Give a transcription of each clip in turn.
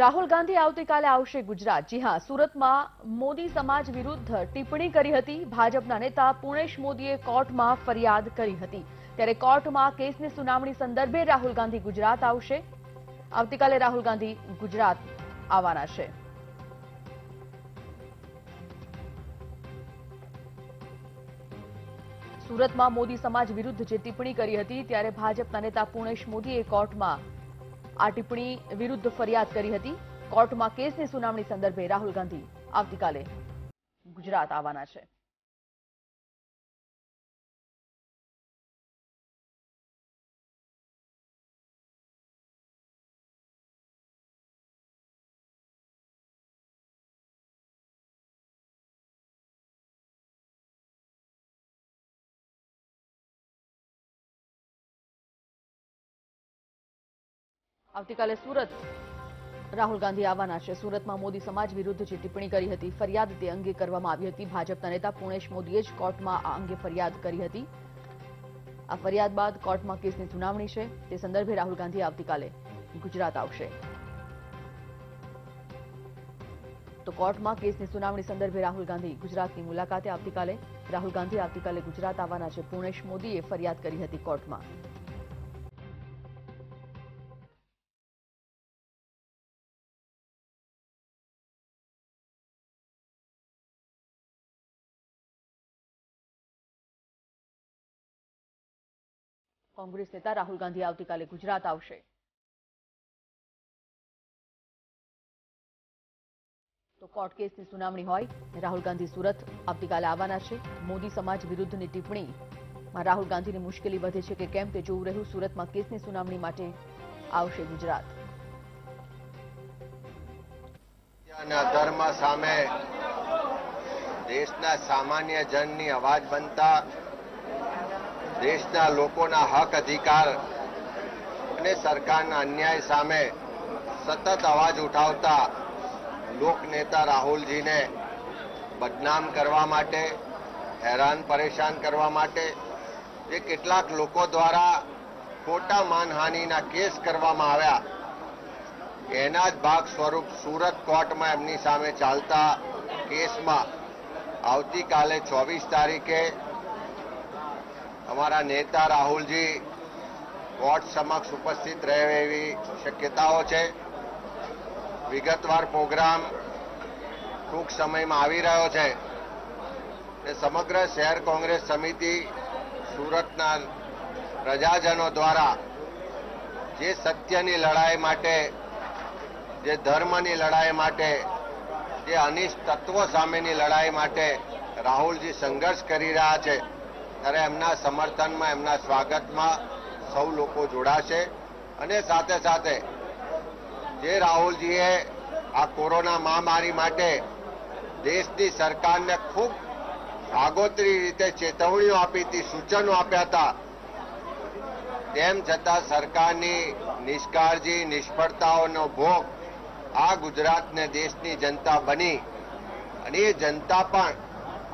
રાહુલ ગાંધી આવતીકાલે આવશે ગુજરાત। જી હા, સુરતમાં મોદી સમાજ વિરુદ્ધ ટિપ્પણી કરી હતી। ભાજપના નેતા પુનેશ મોદીએ કોર્ટમાં ફરિયાદ કરી હતી, ત્યારે કોર્ટમાં કેસની સુનાવણી સંદર્ભે રાહુલ ગાંધી ગુજરાત આવશે। આવતીકાલે રાહુલ ગાંધી ગુજરાત આવવાના છે। સુરતમાં મોદી સમાજ વિરુદ્ધ જે ટિપ્પણી કરી હતી, ત્યારે ભાજપના નેતા પુનેશ મોદીએ કોર્ટમાં आ टिप्पणी विरुद्ध फरियाद करी हती। कोर्ट में केसनी सुनावणी संदर्भे राहुल गांधी आवतीकाले गुजरात आवाना छे। આવતીકાલે સુરત રાહુલ ગાંધી આવવાના છે। સુરતમાં મોદી સમાજ વિરુદ્ધ જે ટિપ્પણી કરી હતી, ફરિયાદ તે અંગે કરવામાં આવી હતી। ભાજપના નેતા પુનેશ મોદીએ જ કોર્ટમાં આ અંગે ફરિયાદ કરી હતી। આ ફરિયાદ બાદ કોર્ટમાં કેસની સુનાવણી છે, તે સંદર્ભે રાહુલ ગાંધી આવતીકાલે ગુજરાત આવશે। તો કોર્ટમાં કેસની સુનાવણી સંદર્ભે રાહુલ ગાંધી ગુજરાતની મુલાકાતે આવતીકાલે। રાહુલ ગાંધી આવતીકાલે ગુજરાત આવવાના છે। પુનેશ મોદીએ ફરિયાદ કરી હતી કોર્ટમાં। कांग्रेस नेता राहुल गांधी आवतीकाले गुजरात आवशे। तो कोर्ट केस की सुनावणी होय, राहुल गांधी सूरत आवतीकाले आवाना छे। मोदी समाज विरुद्ध की टिप्पणी में राहुल गांधी ने मुश्किल वधे छे के केम ते जोवू रह्यु। सूरत में केस की सुनावणी माटे आवशे गुजरात। धर्म सामे देशना सामान्य जननी अवाज बनता देशना लोकोना हक अधिकार अने सरकारना अन्याय सामे सतत अवाज उठावता लोकनेता राहुलजी ने बदनाम करवा माटे, हैरान परेशान करवा माटे जे केटलाक लोको द्वारा खोटा मानहानीना केस करवामां आव्या, एना ज भाग स्वरूप सूरत कोर्टमां एमनी सामे चालता केसमां आवतीकाले 24 तारीखे हमारा नेता राहुल जी कोर्ट समक्ष उपस्थित रहे एवं शक्यताओं है। विगतवार प्रोग्राम टूंक समय में आवी रह्यो छे। समग्र शहर कांग्रेस समिति सूरतना प्रजाजनों द्वारा जे सत्यनी लड़ाई माटे, जे धर्मनी लड़ाई माटे, जे अनिष्ट तत्वों सामेनी लड़ाई माटे राहुल जी संघर्ष करी रह्या छे। ત્યારે એમના સમર્થનમાં, એમના સ્વાગતમાં સૌ લોકો જોડાશે। અને સાથે સાથે જે રાહુલજીએ આ કોરોના મહામારી માટે દેશની સરકારને ખૂબ આગોતરી રીતે ચેતવણીઓ આપી હતી, સૂચનો આપ્યા હતા, તેમ છતાં સરકારની નિષ્કાળજી, નિષ્ફળતાઓનો ભોગ આ ગુજરાતને દેશની જનતા બની। અને એ જનતા પણ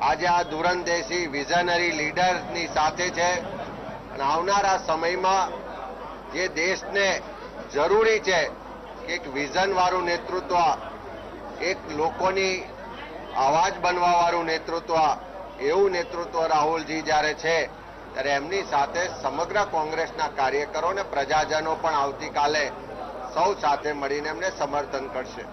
आज आ दूरंदेशी विजनरी लीडर्सनी साथे छे। आवनारा समय में जे देश ने जरूरी है कि एक विजन वालू नेतृत्व, एक लोकोनी आवाज बनवा वालू नेतृत्व, एवं नेतृत्व राहुल जी ज्यारे छे त्यारे एमनी साथे समग्र कोंग्रेसना कार्यकरो ने प्रजाजनों पण आवतीकाले सौ साथे मळीने एमने समर्थन करशे।